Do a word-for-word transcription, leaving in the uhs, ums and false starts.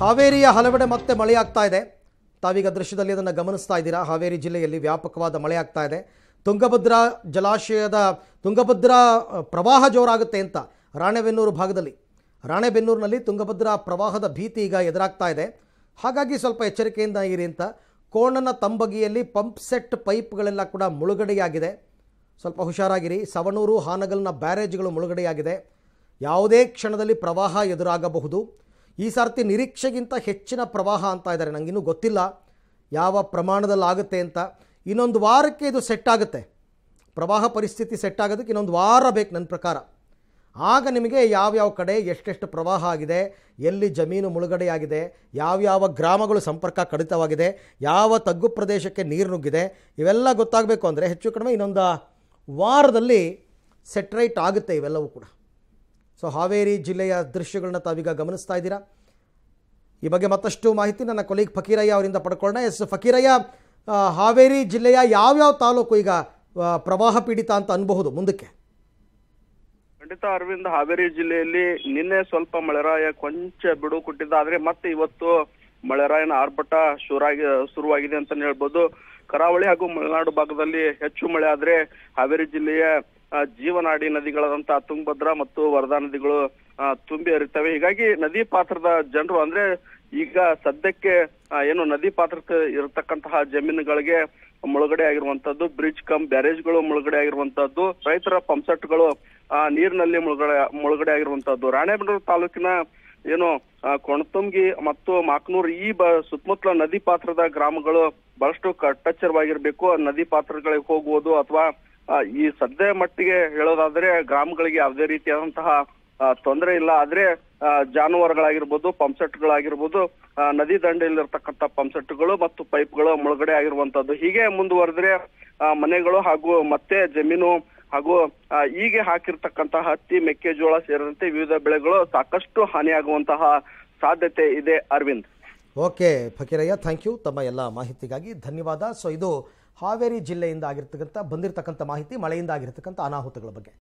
ಹಾವೇರಿಯ ಹಲವೆಡೆ ಮತ್ತೆ ಮಳೆಯಾಗ್ತಾ ಇದೆ. ತಾವೀಗ ದೃಶ್ಯದಲ್ಲಿ ಅದನ್ನ ಗಮನಿಸ್ತಾ ಇದ್ದೀರಾ. ಹಾವೇರಿ ಜಿಲ್ಲೆಯಲ್ಲಿ ವ್ಯಾಪಕವಾದ ಮಳೆಯಾಗ್ತಾ ಇದೆ. ತುಂಗಭದ್ರಾ ಜಲಾಶಯದ ತುಂಗಭದ್ರಾ ಪ್ರವಾಹ ಜೋರಾಗುತ್ತೆ ಅಂತ ರಾಣೆಬೆನ್ನೂರು ಭಾಗದಲ್ಲಿ ರಾಣೆಬೆನ್ನೂರಿನಲ್ಲಿ ತುಂಗಭದ್ರಾ ಪ್ರವಾಹದ ಭೀತಿ ಈಗ ಎದುರಾಗ್ತಾ ಇದೆ. ಹಾಗಾಗಿ ಸ್ವಲ್ಪ ಎಚ್ಚರಿಕೆಯಿಂದ ಇರಿ ಅಂತ ಕೋಣನ ತಂಬಗಿಯಲ್ಲಿ ಪಂಪ್ ಸೆಟ್ ಪೈಪ್ಗಳೆಲ್ಲ ಕೂಡ ಮುಳುಗಡೆಯಾಗಿದೆ. ಸ್ವಲ್ಪ ಹುಷಾರಾಗಿರಿ. ಸವಣೂರು ಹಾನಗಲ್ನ ಬ್ಯಾರೇಜ್ಗಳು ಮುಳುಗಡೆಯಾಗಿದೆ. ಯಾವುದೇ ಕ್ಷಣದಲ್ಲಿ ಪ್ರವಾಹ ಎದುರಾಗಬಹುದು. ಈ ಸರ್ತಿ ನಿರೀಕ್ಷೆಗಿಂತ ಹೆಚ್ಚಿನ ಪ್ರವಾಹ ಅಂತ ಇದ್ದಾರೆ. ನನಗಿನ್ನೂ ಗೊತ್ತಿಲ್ಲ ಯಾವ ಪ್ರಮಾಣದಲ್ಲಿ ಆಗುತ್ತೆ ಅಂತ. ಇನ್ನೊಂದು ವಾರಕ್ಕೆ ಇದು ಸೆಟ್ ಆಗುತ್ತೆ. ಪ್ರವಾಹ ಪರಿಸ್ಥಿತಿ ಸೆಟ್ ಆಗೋದಕ್ಕೆ ಇನ್ನೊಂದು ವಾರ ಬೇಕು ನನ್ನ ಪ್ರಕಾರ. ಆಗ ನಿಮಗೆ ಯಾವ್ಯಾವ ಕಡೆ ಎಷ್ಟೆಷ್ಟು ಪ್ರವಾಹ ಆಗಿದೆ, ಎಲ್ಲಿ ಜಮೀನು ಮುಳುಗಡೆಯಾಗಿದೆ, ಯಾವ್ಯಾವ ಗ್ರಾಮಗಳು ಸಂಪರ್ಕ ಕಡಿತವಾಗಿದೆ, ಯಾವ ತಗ್ಗು ಪ್ರದೇಶಕ್ಕೆ ನೀರು ನುಗ್ಗಿದೆ, ಇವೆಲ್ಲ ಗೊತ್ತಾಗಬೇಕು ಅಂದರೆ ಹೆಚ್ಚು ಕಡಿಮೆ ಇನ್ನೊಂದು ವಾರದಲ್ಲಿ ಸೆಟ್ರೈಟ್ ಆಗುತ್ತೆ ಇವೆಲ್ಲವೂ ಕೂಡ. ಸೊ ಹಾವೇರಿ ಜಿಲ್ಲೆಯ ದೃಶ್ಯಗಳನ್ನ ತಾವೀಗ ಗಮನಿಸ್ತಾ ಇದ್ದೀರಾ. ಈ ಬಗ್ಗೆ ಮತ್ತಷ್ಟು ಮಾಹಿತಿ ನನ್ನ ಕೊಲೀಗ್ ಫಕೀರಯ್ಯ ಅವರಿಂದ ಪಡ್ಕೊಳ್ಳೋಣ. ಎಸ್ ಫಕೀರಯ್ಯ, ಹಾವೇರಿ ಜಿಲ್ಲೆಯ ಯಾವ್ಯಾವ ತಾಲೂಕು ಈಗ ಪ್ರವಾಹ ಪೀಡಿತ ಅಂತ ಅನ್ಬಹುದು ಮುಂದಕ್ಕೆ? ಖಂಡಿತ ಅರವಿಂದ್, ಹಾವೇರಿ ಜಿಲ್ಲೆಯಲ್ಲಿ ನಿನ್ನೆ ಸ್ವಲ್ಪ ಮಳೆರಾಯ ಕೊಂಚ ಬಿಡುವು ಕೊಟ್ಟಿದ್ದ, ಆದ್ರೆ ಮತ್ತೆ ಇವತ್ತು ಮಳೆರಾಯನ ಆರ್ಭಟ ಶುರಾಗಿ ಶುರುವಾಗಿದೆ ಅಂತಾನೆ ಹೇಳ್ಬೋದು. ಕರಾವಳಿ ಹಾಗೂ ಮಲೆನಾಡು ಭಾಗದಲ್ಲಿ ಹೆಚ್ಚು ಮಳೆ ಆದ್ರೆ ಹಾವೇರಿ ಜಿಲ್ಲೆಯ ಜೀವನಾಡಿ ನದಿಗಳಾದಂತಹ ತುಂಗಭದ್ರಾ ಮತ್ತು ವರದಾ ನದಿಗಳು ತುಂಬಿ ಹರಿತವೆ. ಹೀಗಾಗಿ ನದಿ ಪಾತ್ರದ ಜನರು ಅಂದ್ರೆ ಈಗ ಸದ್ಯಕ್ಕೆ ಏನು ನದಿ ಪಾತ್ರಕ್ಕೆ ಇರತಕ್ಕಂತಹ ಜಮೀನುಗಳಿಗೆ ಮುಳುಗಡೆ ಆಗಿರುವಂತದ್ದು, ಬ್ರಿಡ್ಜ್ ಕಮ್ ಬ್ಯಾರೇಜ್ಗಳು ಮುಳುಗಡೆ ಆಗಿರುವಂತದ್ದು, ರೈತರ ಪಂಪ್ಸೆಟ್ಗಳು ಆ ನೀರಿನಲ್ಲಿ ಮುಳುಗಡೆ ಮುಳುಗಡೆ ಆಗಿರುವಂತಹದ್ದು. ರಾಣೆಬೆನ್ನೂರು ತಾಲೂಕಿನ ಏನು ಕೊಣತುಂಗಿ ಮತ್ತು ಮಾಕನೂರು ಈ ಬ ಸುತ್ತಮುತ್ತಲ ನದಿ ಪಾತ್ರದ ಗ್ರಾಮಗಳು ಬಹಳಷ್ಟು ಕಟ್ಟೆಚ್ಚರವಾಗಿರ್ಬೇಕು. ನದಿ ಪಾತ್ರಗಳಿಗೆ ಹೋಗುವುದು ಅಥವಾ ಈ ಸದ್ಯ ಮಟ್ಟಿಗೆ ಹೇಳೋದಾದ್ರೆ ಗ್ರಾಮಗಳಿಗೆ ಯಾವುದೇ ರೀತಿಯಾದಂತಹ ತೊಂದರೆ ಇಲ್ಲ. ಆದ್ರೆ ಜಾನುವಾರುಗಳಾಗಿರ್ಬೋದು, ಪಂಪ್ಸೆಟ್ಗಳಾಗಿರ್ಬೋದು, ನದಿ ದಂಡೆಯಲ್ಲಿರ್ತಕ್ಕಂಥ ಪಂಪ್ಸೆಟ್ಗಳು ಮತ್ತು ಪೈಪ್ಗಳು ಮುಳುಗಡೆ ಆಗಿರುವಂತಹದ್ದು. ಹೀಗೆ ಮುಂದುವರೆದ್ರೆ ಮನೆಗಳು ಹಾಗೂ ಮತ್ತೆ ಜಮೀನು ಹಾಗೂ ಹೀಗೆ ಹಾಕಿರ್ತಕ್ಕಂತಹ ಹತ್ತಿ, ಮೆಕ್ಕೆಜೋಳ ಸೇರಿದಂತೆ ವಿವಿಧ ಬೆಳೆಗಳು ಸಾಕಷ್ಟು ಹಾನಿಯಾಗುವಂತಹ ಸಾಧ್ಯತೆ ಇದೆ. Arvind, okay Fakirayya, thank you ತಮ್ಮ ಎಲ್ಲ ಮಾಹಿತಿಗಾಗಿ ಧನ್ಯವಾದ. ಸೊ ಇದು ಹಾವೇರಿ ಜಿಲ್ಲೆಯಿಂದ ಆಗಿರ್ತಕ್ಕಂಥ ಬಂದಿರತಕ್ಕಂಥ ಮಾಹಿತಿ, ಮಳೆಯಿಂದ ಆಗಿರ್ತಕ್ಕಂಥ ಅನಾಹುತಗಳ ಬಗ್ಗೆ.